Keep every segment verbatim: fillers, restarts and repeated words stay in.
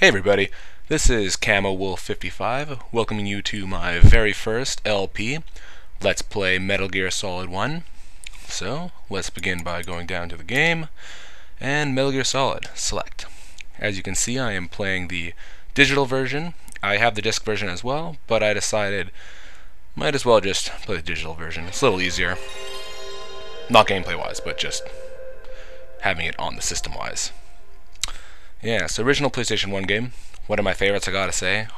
Hey everybody, this is Camo Wolf fifty-five, welcoming you to my very first L P, Let's Play Metal Gear Solid one. So, let's begin by going down to the game, and Metal Gear Solid, select. As you can see, I am playing the digital version. I have the disc version as well, but I decided, might as well just play the digital version. It's a little easier. Not gameplay-wise, but just having it on the system-wise. Yeah, so original PlayStation one game, one of my favorites, I gotta say.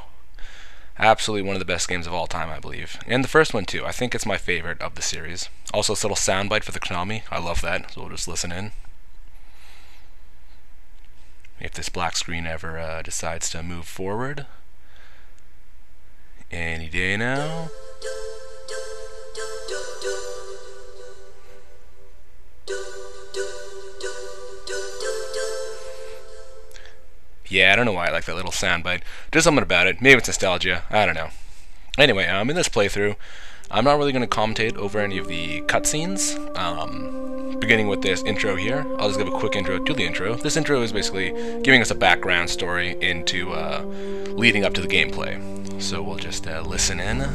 Absolutely one of the best games of all time, I believe. And the first one, too. I think it's my favorite of the series. Also, this little soundbite for the Konami. I love that, so we'll just listen in. If this black screen ever uh, decides to move forward. Any day now. Yeah, I don't know why I like that little soundbite. Just something about it. Maybe it's nostalgia. I don't know. Anyway, um, in this playthrough, I'm not really going to commentate over any of the cutscenes. Um, beginning with this intro here, I'll just give a quick intro to the intro. This intro is basically giving us a background story into uh, leading up to the gameplay. So we'll just uh, listen in.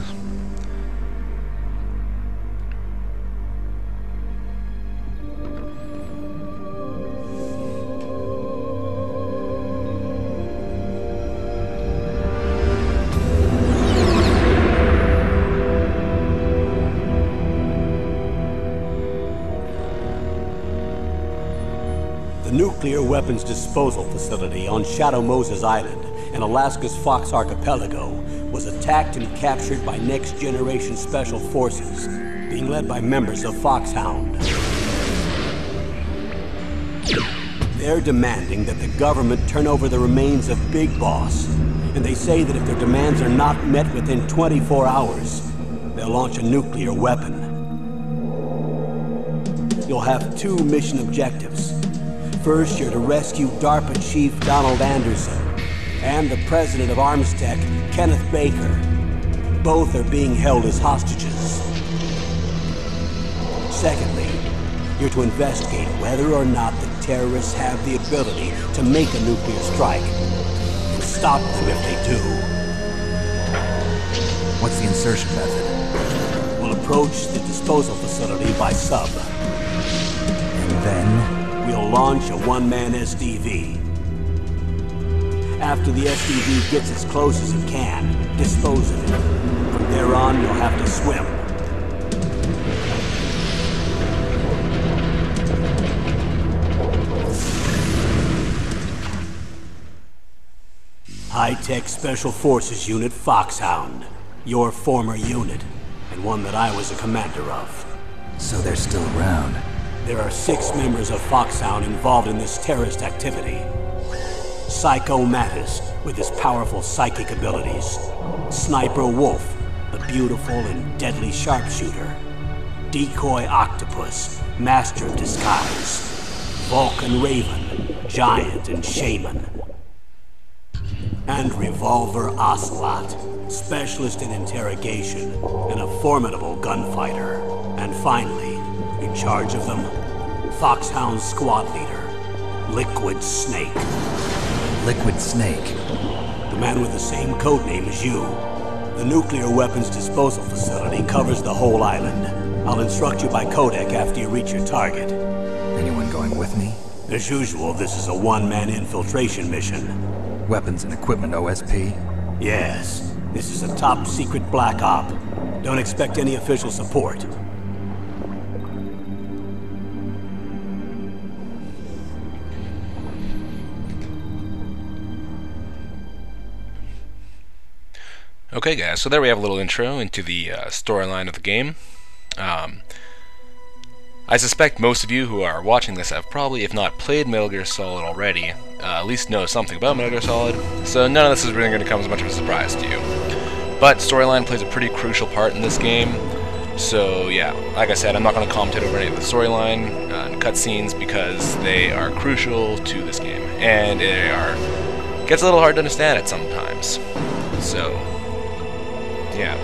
Nuclear weapons disposal facility on Shadow Moses Island in Alaska's Fox Archipelago was attacked and captured by Next Generation Special Forces, being led by members of Foxhound. They're demanding that the government turn over the remains of Big Boss, and they say that if their demands are not met within twenty-four hours, they'll launch a nuclear weapon. You'll have two mission objectives. First, you're to rescue DARPA Chief Donald Anderson and the president of ArmsTech, Kenneth Baker. Both are being held as hostages. Secondly, you're to investigate whether or not the terrorists have the ability to make a nuclear strike and stop them if they do. What's the insertion method? We'll approach the disposal facility by sub. And then? We'll launch a one-man S D V. After the S D V gets as close as it can, dispose of it. From there on, you'll have to swim. High-tech Special Forces Unit Foxhound. Your former unit, and one that I was a commander of. So they're still around. There are six members of Foxhound involved in this terrorist activity. Psycho Mantis, with his powerful psychic abilities. Sniper Wolf, the beautiful and deadly sharpshooter. Decoy Octopus, master of disguise. Vulcan Raven, giant and shaman. And Revolver Ocelot, specialist in interrogation and a formidable gunfighter. And finally, in charge of them, Foxhound squad leader, Liquid Snake. Liquid Snake? The man with the same codename as you. The nuclear weapons disposal facility covers the whole island. I'll instruct you by codec after you reach your target. Anyone going with me? As usual, this is a one-man infiltration mission. Weapons and equipment O S P? Yes. This is a top-secret black op. Don't expect any official support. Okay guys, so there we have a little intro into the uh, storyline of the game. Um, I suspect most of you who are watching this have probably, if not played Metal Gear Solid already, uh, at least know something about Metal Gear Solid, so none of this is really going to come as much of a surprise to you. But storyline plays a pretty crucial part in this game, so yeah, like I said, I'm not going to commentate over any of the storyline uh, and cutscenes because they are crucial to this game, and they are gets a little hard to understand at sometimes. So. Yeah.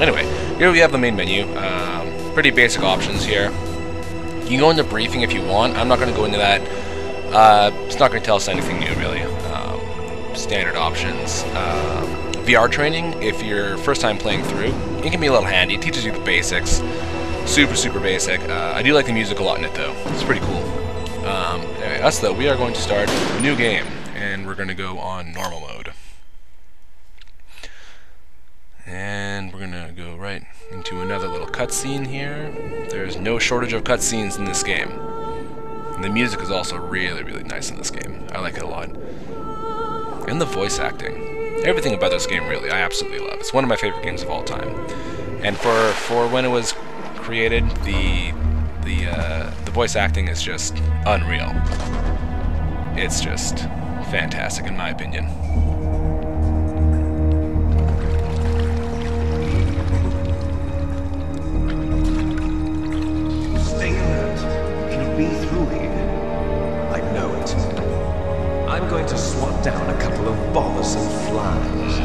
Anyway, here we have the main menu. Um, pretty basic options here. You can go into briefing if you want. I'm not going to go into that. Uh, it's not going to tell us anything new, really. Um, standard options. Uh, V R training, if you're first time playing through, it can be a little handy. It teaches you the basics. Super, super basic. Uh, I do like the music a lot in it, though. It's pretty cool. Um, anyway, us, though, we are going to start a new game, and we're going to go on normal mode. And we're going to go right into another little cutscene here. There's no shortage of cutscenes in this game. And the music is also really, really nice in this game. I like it a lot. And the voice acting. Everything about this game, really, I absolutely love. It's one of my favorite games of all time. And for for when it was created, the the uh, the voice acting is just unreal. It's just fantastic, in my opinion. Stay alert. It'll be through here. I know it. I'm going to swat down a couple of bothersome flies.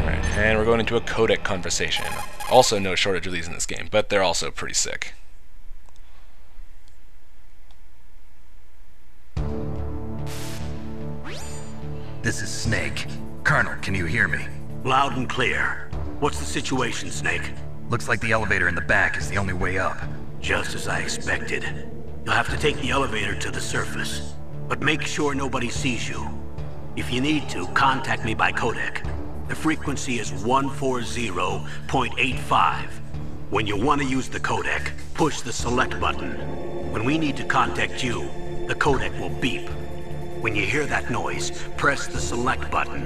Alright, and we're going into a codec conversation. Also no shortage of these in this game, but they're also pretty sick. This is Snake. Colonel, can you hear me? Loud and clear. What's the situation, Snake? Looks like the elevator in the back is the only way up. Just as I expected. You'll have to take the elevator to the surface. But make sure nobody sees you. If you need to, contact me by codec. The frequency is one forty point eight five. When you want to use the codec, push the select button. When we need to contact you, the codec will beep. When you hear that noise, press the select button.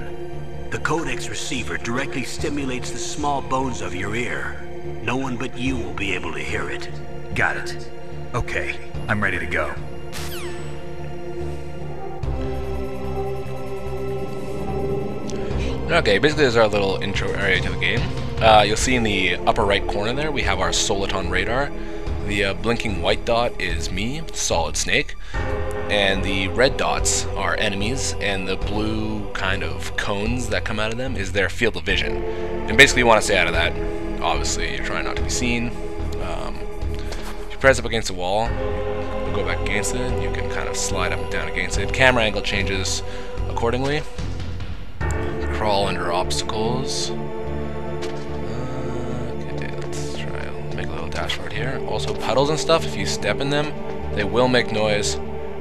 The codec's receiver directly stimulates the small bones of your ear. No one but you will be able to hear it. Got it. Okay, I'm ready to go. Okay, basically there's our little intro area to the game. Uh, you'll see in the upper right corner there, we have our Soliton radar. The uh, blinking white dot is me, Solid Snake. And the red dots are enemies, and the blue kind of cones that come out of them is their field of vision. And basically you want to stay out of that. Obviously, you're trying not to be seen. Um, if you press up against the wall, you go back against it, you can kind of slide up and down against it. Camera angle changes accordingly. Crawl under obstacles. Uh, okay, let's try make a little dashboard here. Also, puddles and stuff, if you step in them, they will make noise.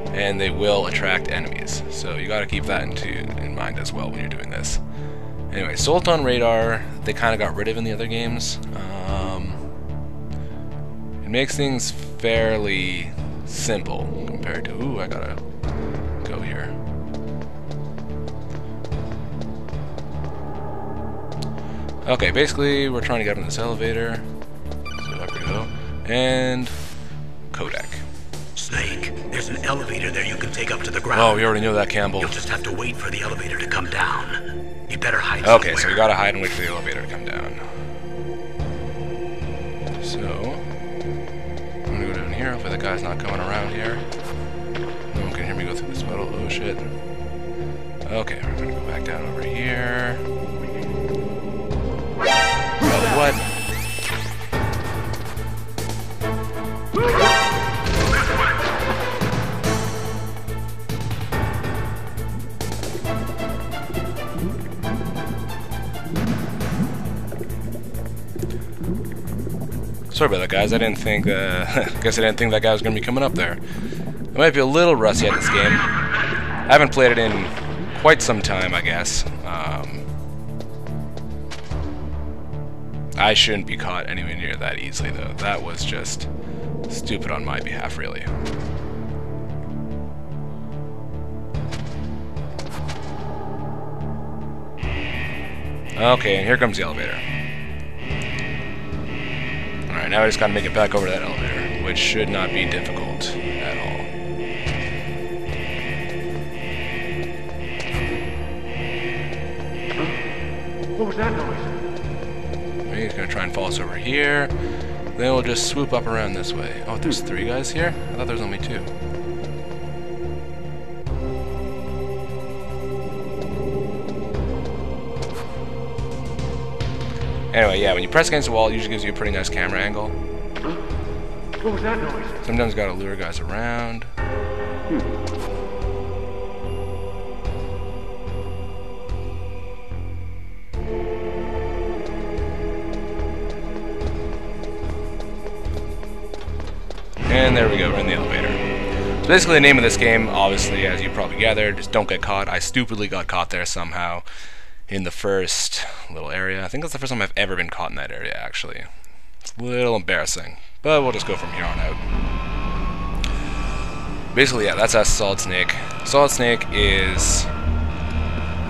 And they will attract enemies, so you got to keep that into in mind as well when you're doing this. Anyway, Soliton radar they kind of got rid of in the other games. Um, it makes things fairly simple compared to. Ooh, I gotta go here. Okay, basically we're trying to get in this elevator. So up we go, and codec. Snake, there's an elevator there you can take up to the ground. Oh, we already knew that, Campbell. You'll just have to wait for the elevator to come down. You better hide somewhere. Okay, so we gotta hide and wait for the elevator to come down. So, I'm gonna go down here. Hopefully the guy's not coming around here. No one can hear me go through this puddle. Oh, shit. Okay, we're gonna go back down over here. Oh, what? Sorry about that, guys. I didn't think. Uh, I guess I didn't think that guy was gonna be coming up there. I might be a little rusty at this game. I haven't played it in quite some time, I guess. Um, I shouldn't be caught anywhere near that easily, though. That was just stupid on my behalf, really. Okay, and here comes the elevator. Alright, now I just gotta make it back over to that elevator, which should not be difficult at all. What was that noise? He's gonna try and fall us over here. Then we'll just swoop up around this way. Oh, there's three guys here? I thought there was only two. Anyway, yeah, when you press against the wall, it usually gives you a pretty nice camera angle. What was that noise? Sometimes you gotta lure guys around. Hmm. And there we go, we're in the elevator. So basically the name of this game, obviously, as you probably gathered, is Don't Get Caught. I stupidly got caught there somehow in the first little area. I think that's the first time I've ever been caught in that area, actually. It's a little embarrassing, but we'll just go from here on out. Basically, yeah, that's us, Solid Snake. Solid Snake is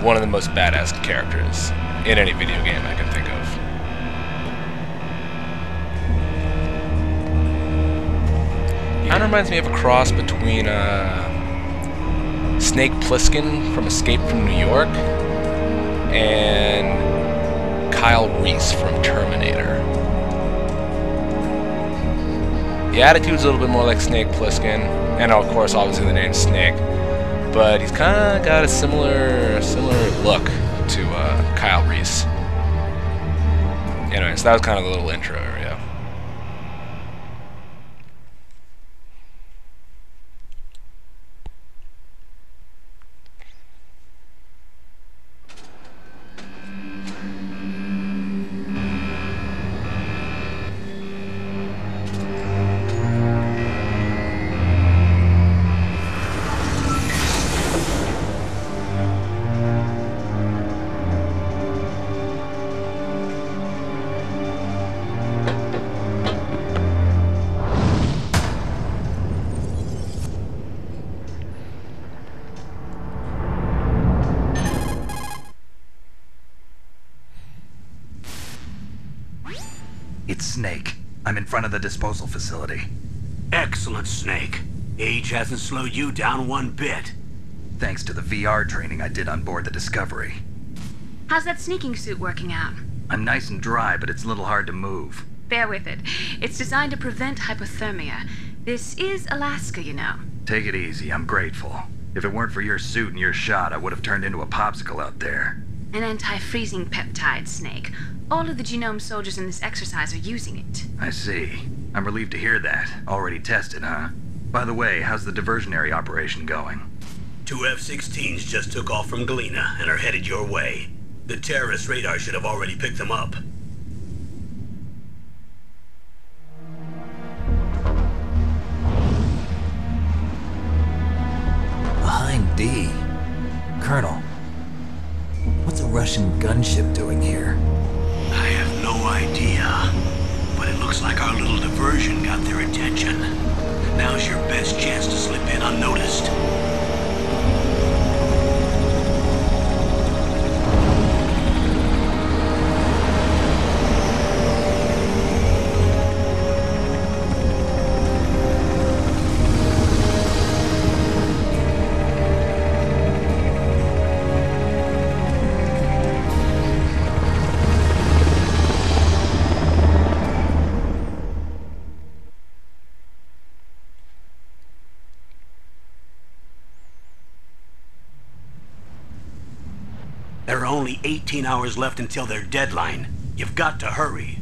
one of the most badass characters in any video game I can think of. Kind of reminds me of a cross between uh, Snake Plissken from Escape from New York and Kyle Reese from Terminator. The attitude's a little bit more like Snake Plissken, and of course, obviously the name Snake. But he's kind of got a similar, similar look to uh, Kyle Reese. Anyway, so that was kind of the little intro area. Snake. I'm in front of the disposal facility. Excellent, Snake. Age hasn't slowed you down one bit. Thanks to the V R training I did on board the Discovery. How's that sneaking suit working out? I'm nice and dry, but it's a little hard to move. Bear with it. It's designed to prevent hypothermia. This is Alaska, you know. Take it easy. I'm grateful. If it weren't for your suit and your shot, I would have turned into a popsicle out there. An anti-freezing peptide, Snake. All of the genome soldiers in this exercise are using it. I see. I'm relieved to hear that. Already tested, huh? By the way, how's the diversionary operation going? Two F sixteens just took off from Galena and are headed your way. The terrorist radar should have already picked them up. Behind D. Colonel, what's a Russian gunship doing here? I have no idea, but it looks like our little diversion got their attention. Now's your best chance to slip in unnoticed. Only eighteen hours left until their deadline. You've got to hurry.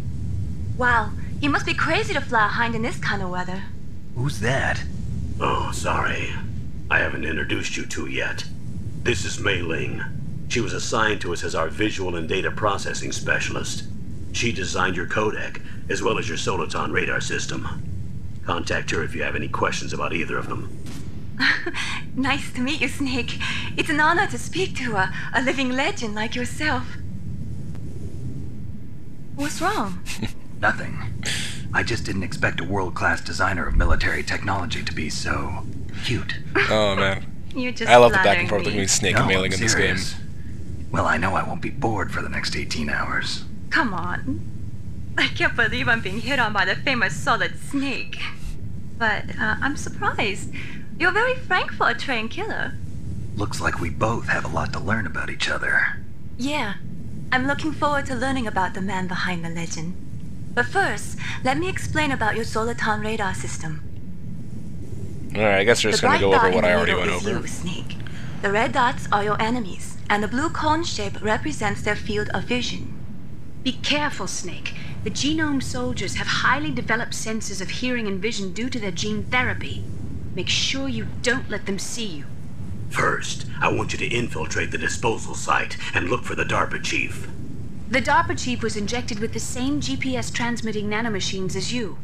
Wow, you must be crazy to fly behind in this kind of weather. Who's that? Oh, sorry. I haven't introduced you two yet. This is Mei Ling. She was assigned to us as our visual and data processing specialist. She designed your codec, as well as your Soliton radar system. Contact her if you have any questions about either of them. Nice to meet you, Snake. It's an honor to speak to a, a living legend like yourself. What's wrong? Nothing. I just didn't expect a world-class designer of military technology to be so cute. Oh, man. You're just I love the back and forth between Snake no, and Mei Ling in this game. Well, I know I won't be bored for the next eighteen hours. Come on. I can't believe I'm being hit on by the famous Solid Snake. But uh, I'm surprised. You're very frank for a trained killer. Looks like we both have a lot to learn about each other. Yeah. I'm looking forward to learning about the man behind the legend. But first, let me explain about your Soliton radar system. Alright, I guess we're just going to go over what I already went over. You, Snake. The red dots are your enemies, and the blue cone shape represents their field of vision. Be careful, Snake. The genome soldiers have highly developed senses of hearing and vision due to their gene therapy. Make sure you don't let them see you. First, I want you to infiltrate the disposal site and look for the DARPA chief. The DARPA chief was injected with the same G P S transmitting nanomachines as you.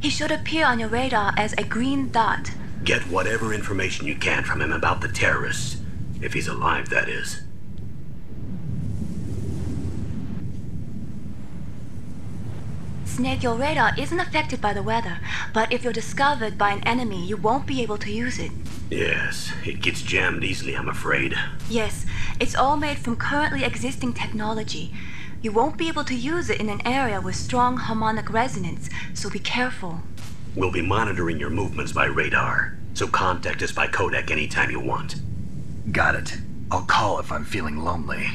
He should appear on your radar as a green dot. Get whatever information you can from him about the terrorists. If he's alive, that is. Snake, your radar isn't affected by the weather, but if you're discovered by an enemy, you won't be able to use it. Yes, it gets jammed easily, I'm afraid. Yes, it's all made from currently existing technology. You won't be able to use it in an area with strong harmonic resonance, so be careful. We'll be monitoring your movements by radar, so contact us by codec anytime you want. Got it. I'll call if I'm feeling lonely.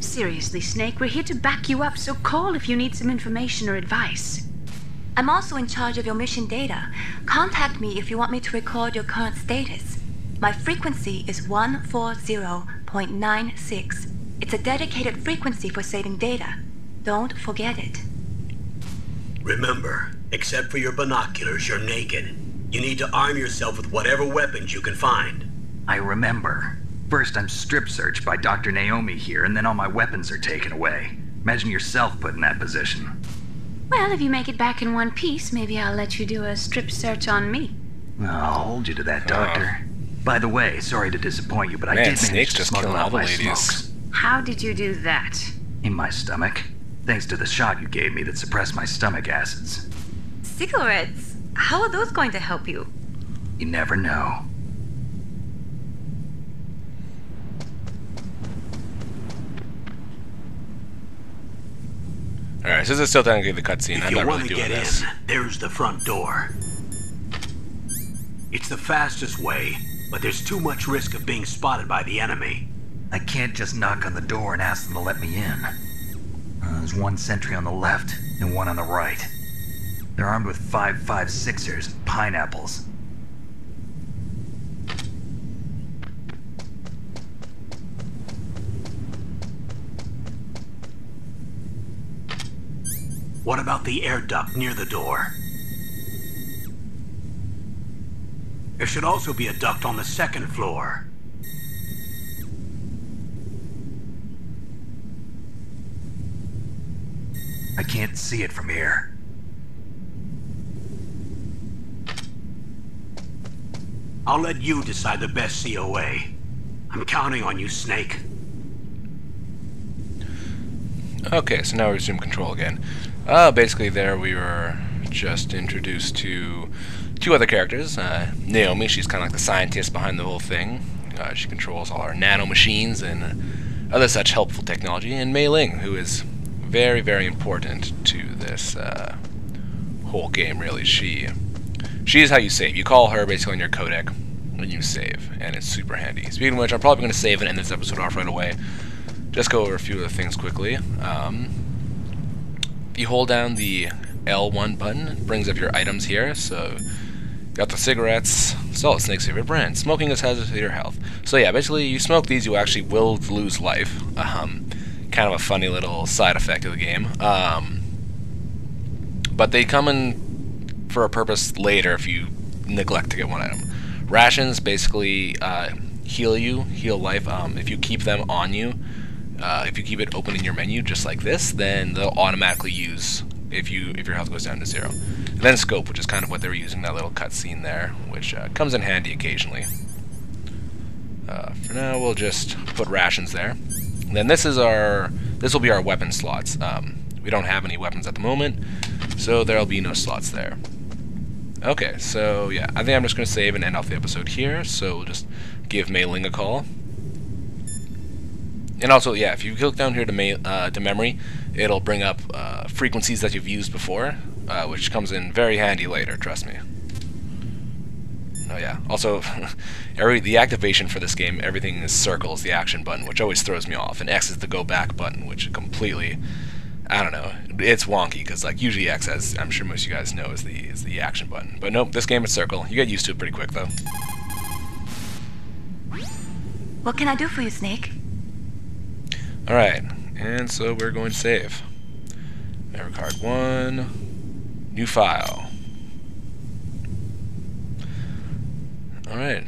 Seriously, Snake, we're here to back you up, so call if you need some information or advice. I'm also in charge of your mission data. Contact me if you want me to record your current status. My frequency is one forty point nine six. It's a dedicated frequency for saving data. Don't forget it. Remember, except for your binoculars, you're naked. You need to arm yourself with whatever weapons you can find. I remember. First, I'm strip-searched by Doctor Naomi here, and then all my weapons are taken away. Imagine yourself put in that position. Well, if you make it back in one piece, maybe I'll let you do a strip-search on me. I'll hold you to that, Doctor. Uh, by the way, sorry to disappoint you, but man, I did manage to smuggle out my smokes. How did you do that? In my stomach. Thanks to the shot you gave me that suppressed my stomach acids. Cigarettes? How are those going to help you? You never know. Alright, so this is still time to get the cutscene. I'm not really doing this. If you want to get in, there's the front door. It's the fastest way, but there's too much risk of being spotted by the enemy. I can't just knock on the door and ask them to let me in. Uh, there's one sentry on the left and one on the right. They're armed with five five sixers and pineapples. What about the air duct near the door? There should also be a duct on the second floor. I can't see it from here. I'll let you decide the best C O A. I'm counting on you, Snake. Okay, so now we resume control again. Uh, basically there we were just introduced to two other characters. Uh, Naomi, she's kind of like the scientist behind the whole thing. Uh, she controls all our nanomachines and other such helpful technology. And Mei Ling, who is very, very important to this uh, whole game, really. She, she is how you save. You call her basically on your codec when you save, and it's super handy. Speaking of which, I'm probably going to save and end this episode off right away. Just go over a few of the things quickly. Um... You hold down the L one button, it brings up your items here. So, got the cigarettes, Solid Snake's favorite brand. Smoking is hazardous to your health. So yeah, basically, you smoke these, you actually will lose life. Um, kind of a funny little side effect of the game. Um, but they come in for a purpose later if you neglect to get one item. Rations basically uh, heal you, heal life. Um, if you keep them on you. Uh, if you keep it open in your menu, just like this, then they'll automatically use if you if your health goes down to zero. And then scope, which is kind of what they were using that little cutscene there, which uh, comes in handy occasionally. Uh, for now, we'll just put rations there. And then this is our this will be our weapon slots. Um, we don't have any weapons at the moment, so there'll be no slots there. Okay, so yeah, I think I'm just going to save and end off the episode here. So we'll just give Mei Ling a call. And also, yeah, if you click down here to, ma uh, to memory, it'll bring up uh, frequencies that you've used before, uh, which comes in very handy later, trust me. Oh yeah, also, every the activation for this game, everything is circles, the action button, which always throws me off, and X is the go back button, which completely, I don't know, it's wonky, because like, usually X, as I'm sure most of you guys know, is the, is the action button. But nope, this game is circle. You get used to it pretty quick, though. What can I do for you, Snake? Alright, and so we're going to save. Memory card one. New file. Alright.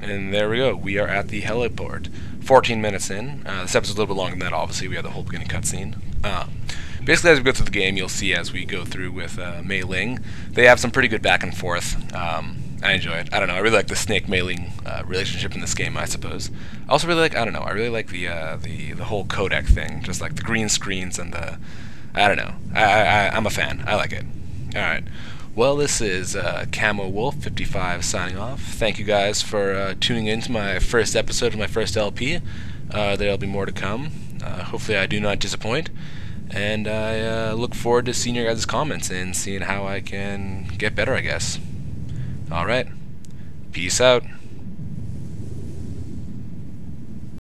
And there we go. We are at the heliport. fourteen minutes in. Uh, this episode's a little bit longer than that, obviously. We had the whole beginning cutscene. Uh, basically, as we go through the game, you'll see as we go through with uh, Mei Ling, they have some pretty good back and forth. Um, I enjoy it. I don't know. I really like the Snake Mei Ling uh, relationship in this game, I suppose. I also really like, I don't know, I really like the uh, the, the whole codec thing. Just like the green screens and the... I don't know. I, I, I'm a fan. I like it. Alright. Well, this is uh, Camo Wolf fifty-five signing off. Thank you guys for uh, tuning in to my first episode of my first L P. Uh, there'll be more to come. Uh, hopefully I do not disappoint. And I uh, look forward to seeing your guys' comments and seeing how I can get better, I guess. Alright. Peace out.